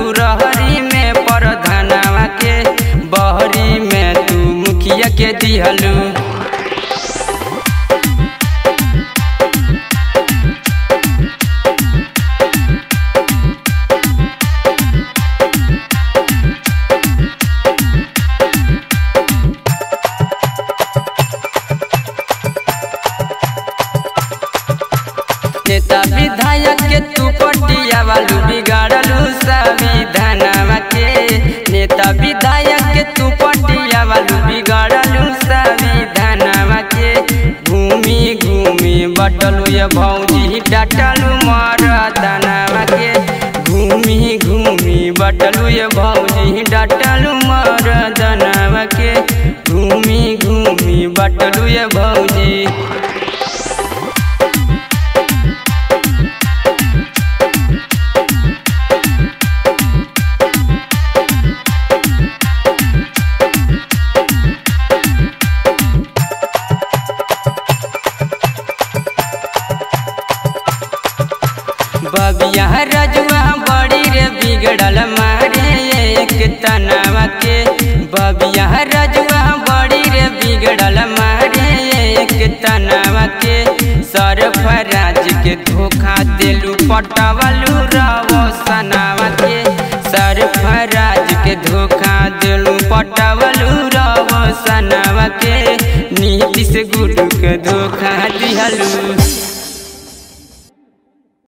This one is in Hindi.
घुरहरी में परधनवा के बहरी में तू मुखिया के दिहलू। नेता विधायक के तू पटिया वालू बिगाड़लू संविधानवा के, नेता विधायक के तू पटिया वालू बिगाड़लू संविधानवा के। घूमी घूमी बटलू ये भौजी डाटलू मरदानवा के, घूमी घूमी बटलू ये भौजी डाटलू मरदानवा के, घूमी घूमी बटलू ये भौजी। बबिया रजुआ बड़ी रे बिगड़ल मारे एक तनवा के, बबिया रजुआ बड़ी रे बिगड़ल मारे एक तनवा के। सरफराज के धोखा देलू पटवलू रवसनवा के, सरफराज के धोखा देलू पटवलू रवसनवा के। नीतीश गुरु के धोखा दिहलू।